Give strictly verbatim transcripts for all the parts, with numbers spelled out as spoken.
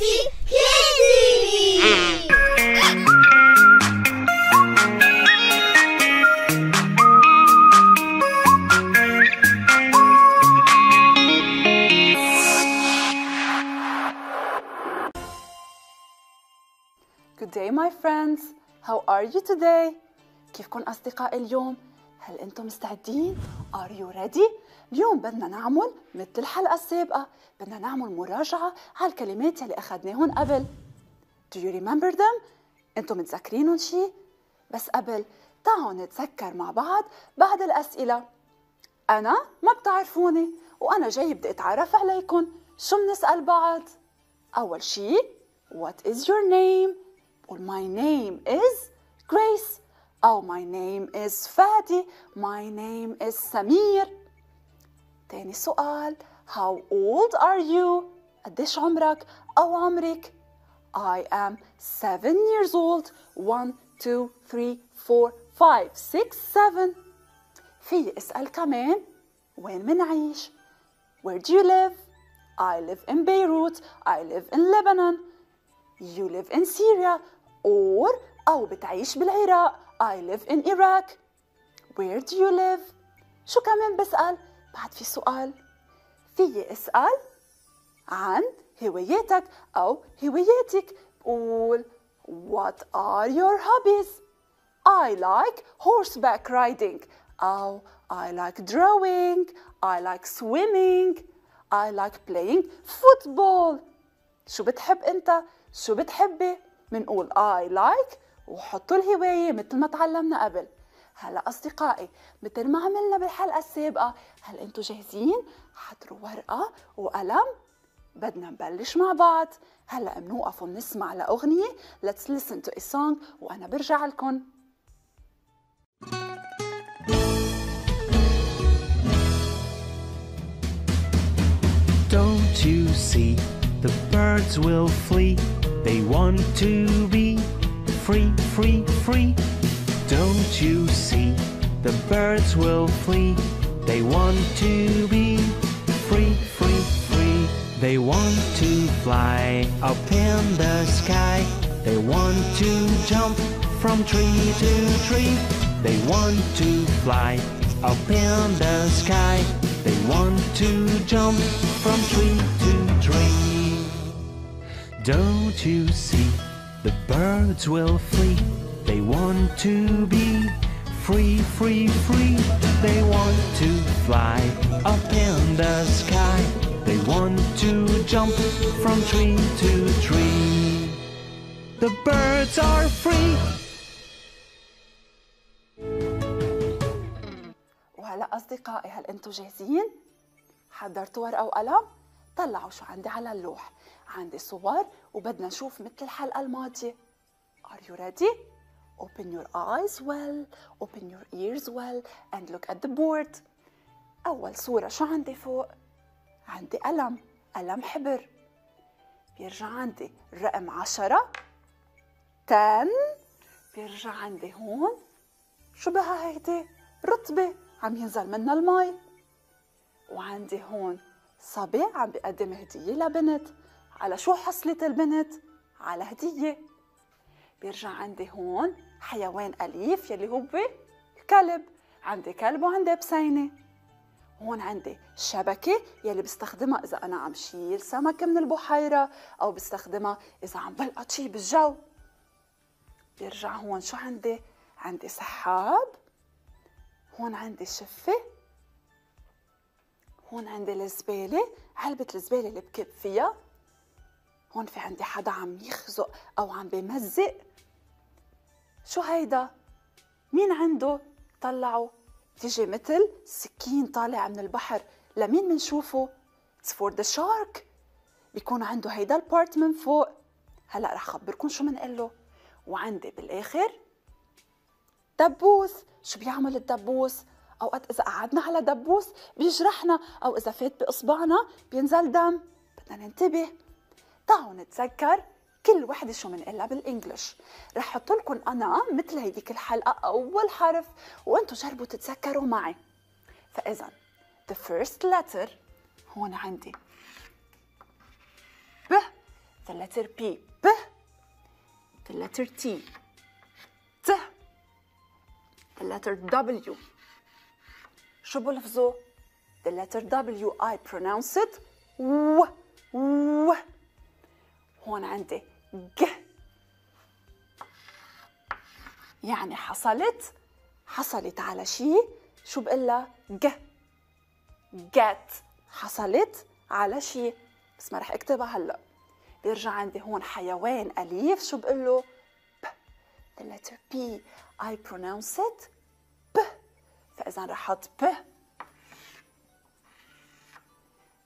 Kitty, kitty! Good day, my friends. How are you today? كيفكن أصدقائي اليوم؟ هل أنتم مستعدين؟ Are you ready? اليوم بدنا نعمل مثل الحلقة السابقة، بدنا نعمل مراجعة على الكلمات اللي أخذناهن قبل. Do you remember them? أنتم متذكرينهم شي؟ بس قبل تعالوا نتذكر مع بعض بعض الأسئلة. أنا ما بتعرفوني وأنا جاي بدي أتعرف عليكن، شو بنسأل بعض؟ أول شي What is your name؟ قول My name is Grace. أو My name is فادي. My name is سمير. تاني سؤال How old are you؟ قديش عمرك أو عمرك؟ I am seven years old. one, two, three, four, five, six, seven. في اسأل كمان وين منعيش؟ Where do you live؟ I live in Beirut. I live in Lebanon. You live in Syria. or أو بتعيش بالعراق. I live in Iraq. Where do you live? شو كمان بسأل؟ بعد في سؤال في اسأل عن هواياتك أو هواياتك. بقول What are your hobbies? I like horseback riding. أو I like drawing. I like swimming. I like playing football. شو بتحب أنت؟ شو بتحبي؟ منقول I like وحطوا الهواية مثل ما تعلمنا قبل. هلا أصدقائي مثل ما عملنا بالحلقة السابقة، هل أنتم جاهزين؟ حضروا ورقة وقلم، بدنا نبلش مع بعض. هلا بنوقف ونسمع لأغنية Let's listen to a song وأنا برجع لكم. Don't you see the birds will flee, they want to be free, free, free. Don't you see? The birds will flee. They want to be free, free, free. They want to fly up in the sky. They want to jump from tree to tree. They want to fly up in the sky. They want to jump from tree to tree. Don't you see? The birds will flee, they want to be free, free, free. They want to fly up in the sky. They want to jump from tree to tree. The birds are free. وهلا أصدقائي هل أنتم جاهزين؟ حضرتوا ورقة وقلم؟ طلعوا شو عندي على اللوح. عندي صور وبدنا نشوف مثل الحلقة الماضية. Are you ready? Open your eyes well, open your ears well and look at the board. أول صورة شو عندي فوق؟ عندي قلم، قلم حبر. بيرجع عندي الرقم عشرة ten. بيرجع عندي هون شو بها هيدي؟ رطبة عم ينزل منها المي. وعندي هون صبي عم بيقدم هدية لبنت. على شو حصلت البنت؟ على هدية. بيرجع عندي هون حيوان أليف يلي هو كلب. عندي كلب وعندي بسينة. هون عندي شبكة يلي بستخدمها إذا أنا عم شيل سمك من البحيرة أو بستخدمها إذا عم بلقط شي بالجو. بيرجع هون شو عندي؟ عندي سحاب. هون عندي شفة. هون عندي الزبالة، علبة الزبالة اللي بكب فيها. هون في عندي حدا عم يخزق أو عم بمزق. شو هيدا؟ مين عنده؟ طلعوا تيجي مثل سكين طالع من البحر. لمين منشوفه؟ It's for the shark. بيكون عنده هيدا البارت من فوق. هلأ رح خبركم شو منقله. وعندي بالآخر دبوس. شو بيعمل الدبوس؟ أوقات إذا قعدنا على دبوس بيجرحنا أو إذا فات بإصبعنا بينزل دم. بدنا ننتبه. تعالوا نتذكر كل وحده شو منقلها بالانجلش. رح حط لكم انا مثل هيديك الحلقه اول حرف وانتم جربوا تتذكروا معي. فاذا the first letter هون عندي ب. the letter P, P, the letter T, T, the letter W. شو بلفظوا؟ The letter W I pronounce it و و. هون عندي ج، يعني حصلت حصلت على شيء، شو بقلها؟ ج، get. حصلت على شيء بس ما رح اكتبها هلا. بيرجع عندي هون حيوان أليف، شو بقله؟ ب، the letter P I pronounce it ب، فإذا رح أحط ب.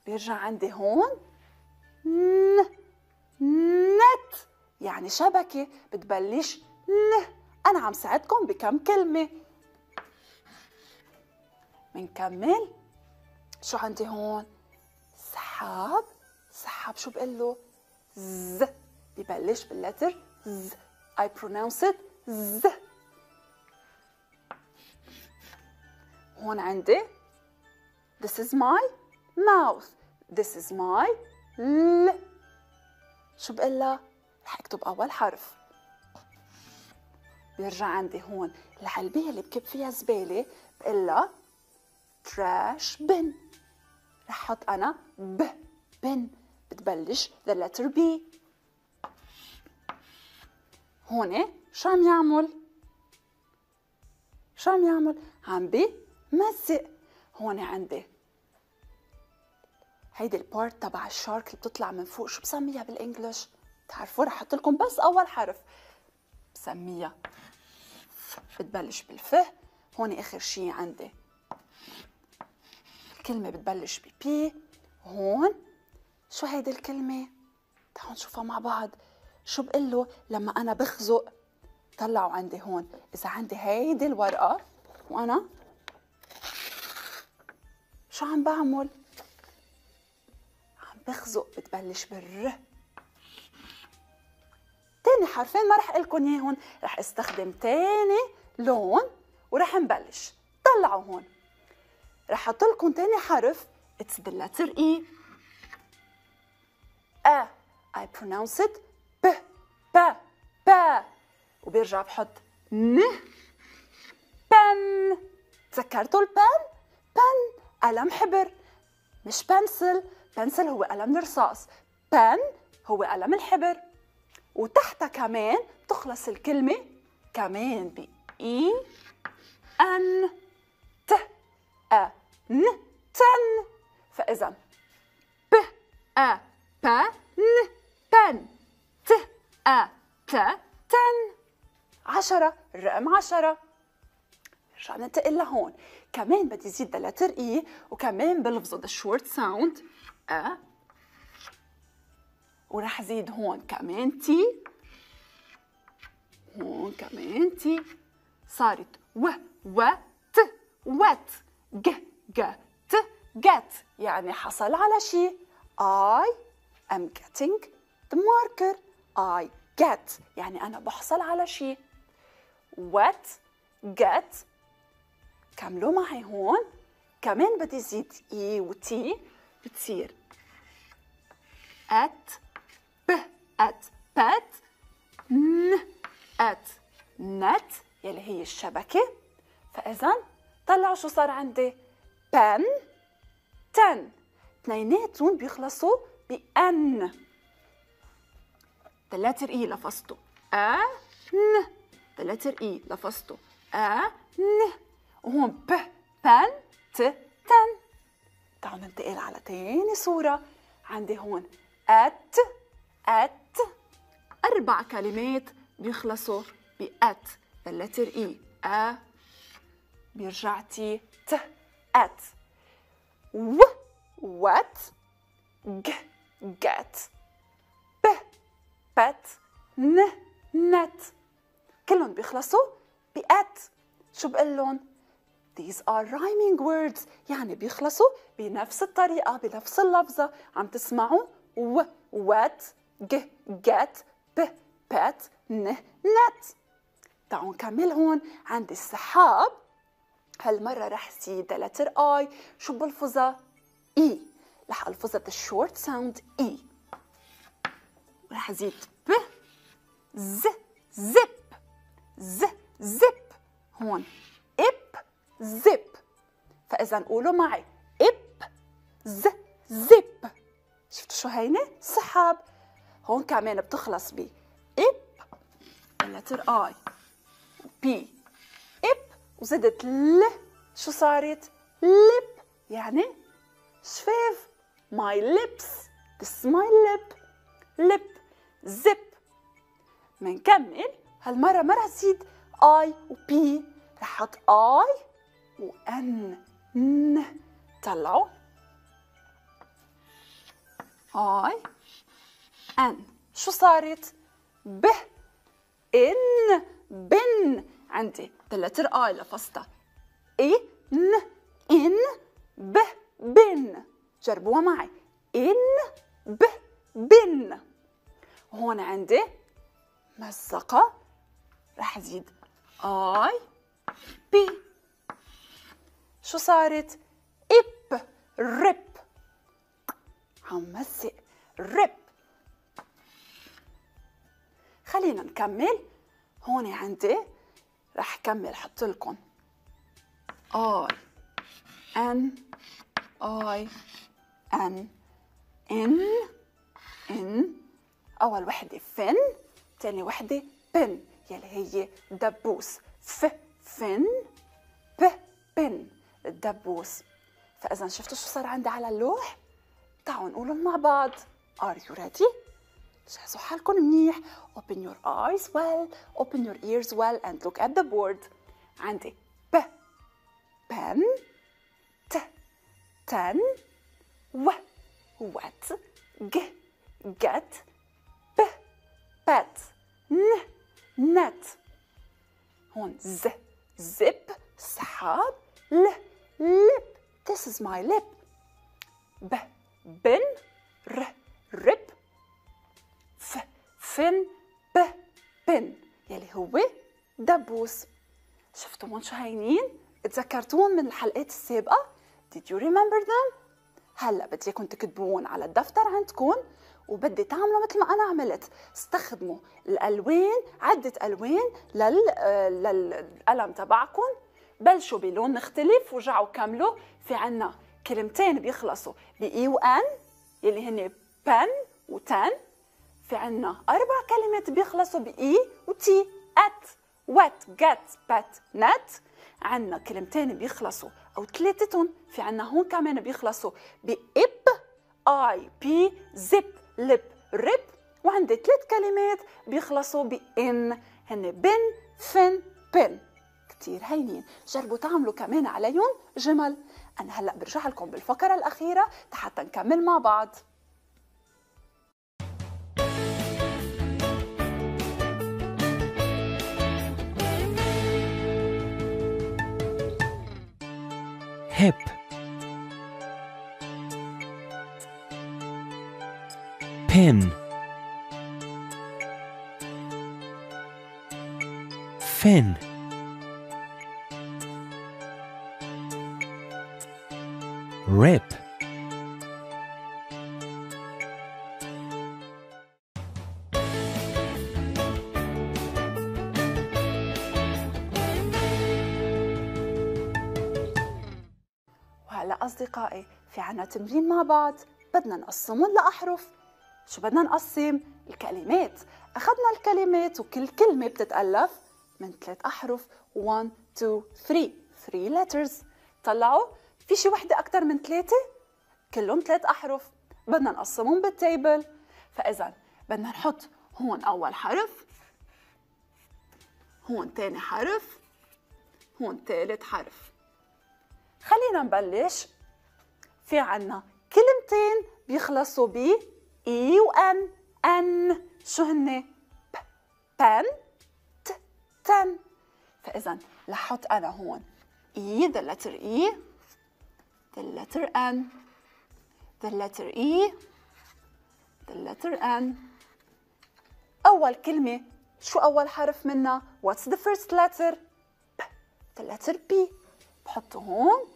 بيرجع عندي هون ن، نت، يعني شبكة بتبلش ن. أنا عم ساعدكم بكم كلمة. منكمل، شو عندي هون؟ سحاب، سحاب شو بقله؟ ز، ببلش باللتر ز، I pronounce it ز. هون عندي this is my mouth، this is my ل، شو بقلها؟ رح اكتب أول حرف. بيرجع عندي هون العلبية اللي بكب فيها زبالة، بقلها trash bin. رح احط أنا ب، bin، بتبلش the letter B. هون شو عم يعمل؟ شو عم يعمل؟ عم بمزق. هون عندي هيدي البارت تبع الشارك اللي بتطلع من فوق، شو بسميها بالانجلش؟ بتعرفوا؟ رح احط لكم بس أول حرف، بسميها بتبلش بالف. هون آخر شي عندي كلمة بتبلش ببي، هون شو هيدي الكلمة؟ تعالوا نشوفها مع بعض. شو بقله لما أنا بخزق؟ طلعوا عندي هون، إذا عندي هيدي الورقة وأنا شو عم بعمل؟ عم بخزق، بتبلش بالر. تاني حرفين ما رح قلكن ياهن، رح استخدم تاني لون ورح نبلش. طلعوا هون، رح احط لكم تاني حرف، it's the letter E. أ، I pronounce it ب، ب، ب. وبيرجع بحط ن، بن. تذكرتوا البن؟ بن قلم حبر، مش بنسل. بنسل هو قلم الرصاص، بن هو قلم الحبر. وتحتها كمان بتخلص الكلمة كمان ب إي أن ت، أ ن تن. فإذا ب أ ب ن بن، ت أ ت تن. عشرة، الرقم عشرة. رجع ننتقل لهون، كمان بدي زيد the letter E وكمان بلفظه the short sound أ، ورح زيد هون كمان تي، هون كمان تي. صارت و و ت، وات. ج ج ت، جت، يعني حصل على شيء. I am getting the marker. I get، يعني أنا بحصل على شيء. وات، get. كملوا معي هون، كمان بدي زيد E و T، بتصير at ب، at pet، ن، at net، يلي هي الشبكة. فإذا طلعوا شو صار عندي؟ بن، تن، اثنيناتهم بيخلصوا بأن. the letter E لفظته أ ن، the letter E لفظته أ ن، وهون ب، بن، ت، تن. تعالوا ننتقل على تاني صورة. عندي هون أت، أت، أربع كلمات بيخلصوا بأت، the letter E أ، بيرجع تي، ت، أت. و، وات، ج، جت، ب، بت، ن، نت. كلهم بيخلصوا بأت. شو بقلن؟ these are rhyming words، يعني بيخلصوا بنفس الطريقة بنفس اللفظة. عم تسمعوا و، وات، ج، جت، ب، بت، ن، نت. تعالوا نكمل. هون عندي السحاب، هالمرة رح زيد the letter I. شو بلفظها؟ E، رح ألفظها the short sound E. راح أزيد ب ز زب ز زب هون إب زب. فإذا قولوا معي إب ز زب. شفتوا شو هينة؟ سحاب. هون كمان بتخلص ب إب اللتر آي بي إب وزدت ل شو صارت؟ لب يعني شفاف. My lips this is my lip lip zip. منكمل هالمرة ما رح زيد I و P رح حط I و N ن. طلعوا I N شو صارت؟ ب إن بن. عندي تلاتر I لفظتها إي ن إن ب بن. جربوها معي إن ب بن. هون عندي مزقة رح أزيد آي بي شو صارت؟ إب ريب. همزق ريب. خلينا نكمل. هون عندي رح كمل أحط لكم آي إن آي إن إن إن. أول وحدة فن، تاني وحدة بن يلي هي دبوس. ف فن ب بن الدبوس. فإذا شفتوا شو صار عندي على اللوح؟ تعالوا نقولهم مع بعض. Are you ready؟ جهزوا حالكم منيح. Open your eyes well, open your ears well and look at the board. عندي ب بن ت تن و وات ج جت ب بات ن نت. هون ز زب سحاب ل لب this is my lip. ب بن ر رب ف فن ب بن يلي هو دبوس. شفتوا هون شو هينين؟ تذكرتون من الحلقات السابقة؟ Did you remember them؟ هلا بدي اياكم تكتبون على الدفتر عندكم وبدي تعملوا مثل ما انا عملت، استخدموا الالوان، عده الوان لل للقلم تبعكم، بلشوا بلون مختلف ورجعوا كملوا. في عنا كلمتين بيخلصوا باي وان يلي هن بن وتن. في عنا اربع كلمات بيخلصوا باي وتي، ات وات جت بات نت. عنا كلمتين بيخلصوا أو ثلاثتهم، في عنا هون كمان بيخلصوا بإب آي بي زب لب رب. وعندي ثلاث كلمات بيخلصوا بإن هن بن فن بن. كتير هينين، جربوا تعملوا كمان عليهم جمل. أنا هلأ برجع لكم بالفقرة الأخيرة حتى نكمل مع بعض. هب بن فن ريب. أصدقائي في عنا تمرين مع بعض، بدنا نقسمهم لأحرف. شو بدنا نقسم؟ الكلمات. أخذنا الكلمات وكل كلمة بتتألف من ثلاث أحرف. one two three three letters. طلعوا في شي وحدة أكتر من ثلاثة؟ كلهم ثلاث أحرف، بدنا نقسمهم بالتيبل. فإذا بدنا نحط هون أول حرف، هون تاني حرف، هون تالت حرف. خلينا نبلش. في عنا كلمتين بيخلصوا ب اي وان ان. شو هن؟ ب بن ت تن. فاذا لحط انا هون اي the letter اي the letter ان the letter اي the letter ان. اول كلمه شو اول حرف منها؟ what's the first letter؟ ب the letter بي. بحطه هون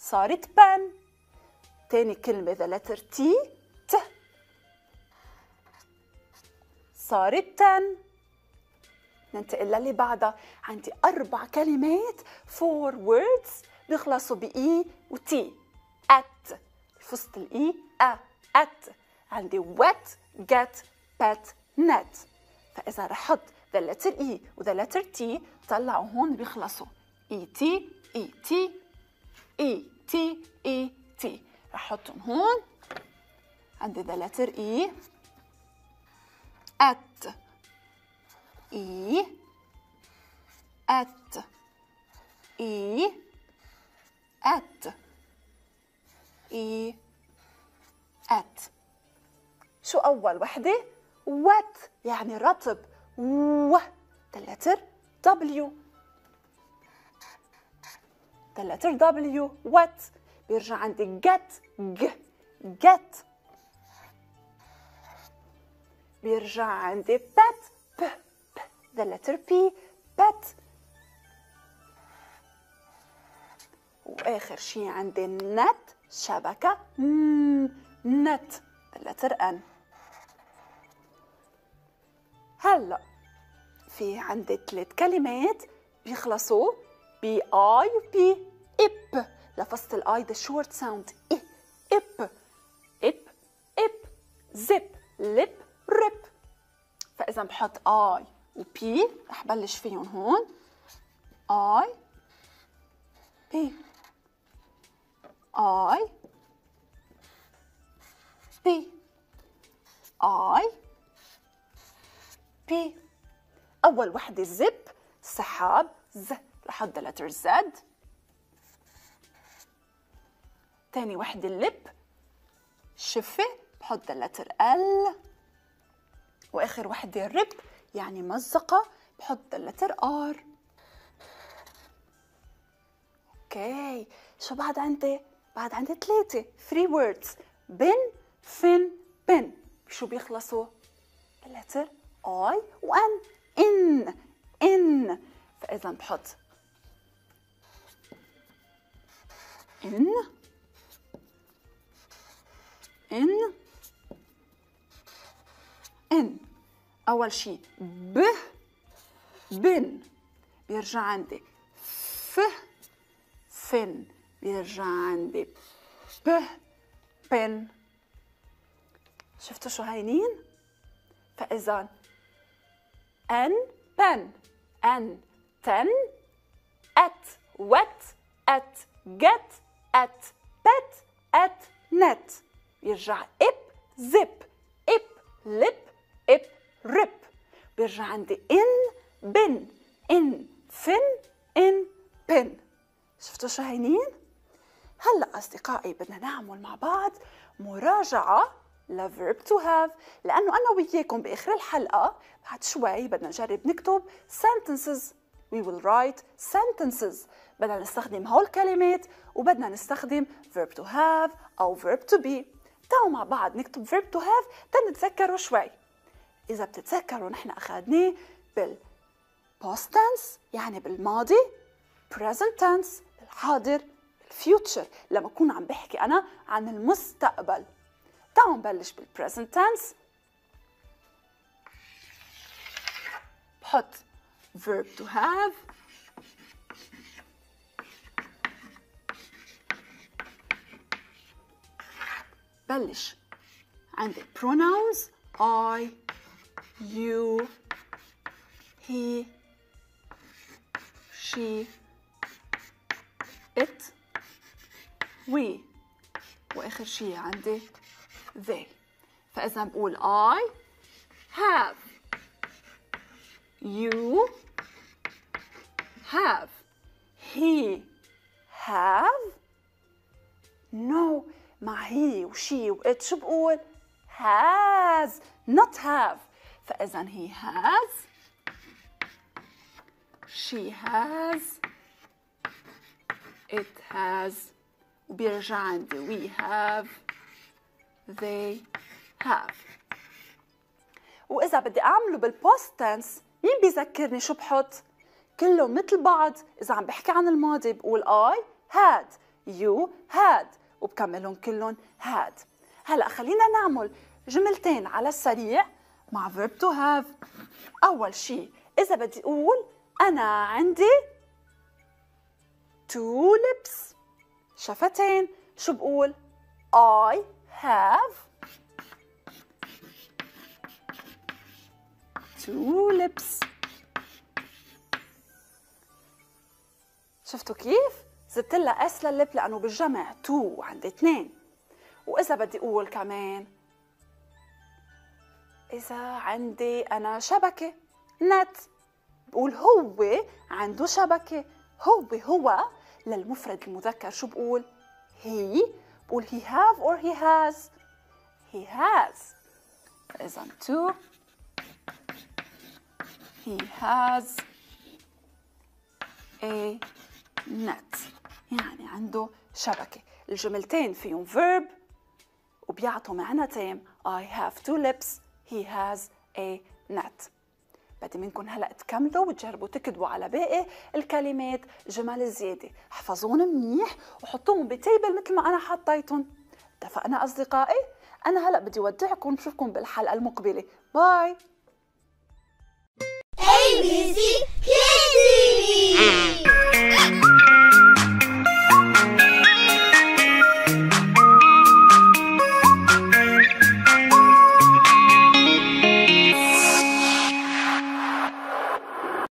صارت بن. تاني كلمة the letter T ت صارت عشرة. ننتقل للي بعدها. عندي أربع كلمات four words بيخلصوا بإي وتي. at فصلت الإي أ at. عندي wet get pet net. فإذا رح أحط the letter E و the letter T طلعوا هون بيخلصوا إي تي إي تي إي تي إي تي. رح أحطهم هون. عندي the letter E at E at E at E at. شو أول وحدة؟ wet يعني رطب. و the letter W the letter W wet. بيرجع عندي get ج get. بيرجع عندي pet ب ب the letter P pet. وآخر شي عندي net شبكة م net the letter N. هلا في عندي ثلاث كلمات بيخلصوا بي اي وبي اب. لفظت الاي ذا شورت ساوند اي اب اب اب زب لب رب. فاذا بحط اي وبي رح بلش فيهم هون. اي بي اي بي اي بي. أول وحدة زب سحاب ز لحد لتر زد. تاني وحدة لب شفة بحط لتر ال. وآخر وحدة رب يعني مزقة بحط لتر ار. اوكي شو بعد عندي؟ بعد عندي ثلاثة three words بن فن بن. شو بيخلصوا؟ لتر I وأن إن إن. فإذا بحط إن إن إن. أول شي ب بن. بيرجع عندي ف فن. بيرجع عندي ب بن. شفتوا شو هينين؟ فإذا أن بن أن تن أت وات أت جت أت بت أت نت. بيرجع إب زب إب لب إب رب. بيرجع عندي إن بن إن فن إن بن. شفتوا شو هينين؟ هلا أصدقائي بدنا نعمل مع بعض مراجعة لا verb to have، لأنه أنا وياكم بآخر الحلقة بعد شوي بدنا نجرب نكتب sentences. we will write sentences. بدنا نستخدم هول الكلمات وبدنا نستخدم verb to have أو verb to be. تعالوا مع بعض نكتب verb to have تنتذكروا شوي. إذا بتتذكروا نحن أخذناه بال past tense يعني بالماضي، present tense بالحاضر، future لما أكون عم بحكي أنا عن المستقبل. تعالوا نبلش بالpresent tense. بحط verb to have بلش عندي pronouns I you he she it we. وآخر شي عندي they. فإذا بقول I have you have he have no. مع he وشي وit شو بقول؟ has not have. فإذا he has she has it has. وبيرجع عندي we have they have. وإذا بدي أعمله بالبوست تنس مين بيذكرني شو بحط؟ كله مثل بعض. إذا عم بحكي عن الماضي بقول I had you had وبكملهم كلهم had. هلأ خلينا نعمل جملتين على السريع مع verb to have. أول شيء إذا بدي أقول أنا عندي two lips شفتين، شو بقول؟ I have two lips. شفتوا كيف؟ زدت لها اس لللب لأنه بالجمع تو عندي اثنين. وإذا بدي أقول كمان إذا عندي أنا شبكة نت، بقول هو عنده شبكة. هو هو للمفرد المذكر شو بقول؟ he. بقول he have or he has. he has. فإذا تو he has a net، يعني عنده شبكة. الجملتين فيهم verb وبيعطوا معنا تيم. I have two lips. He has a net. بدي منكم هلأ تكملوا وتجربوا تكتبوا على باقي الكلمات جمل الزيادة. احفظوهم منيح وحطوهم بتيبل مثل ما أنا حطيتهم. اتفقنا أصدقائي؟ أنا هلأ بدي ودعكم، بشوفكم بالحلقة المقبلة. باي. A B C K D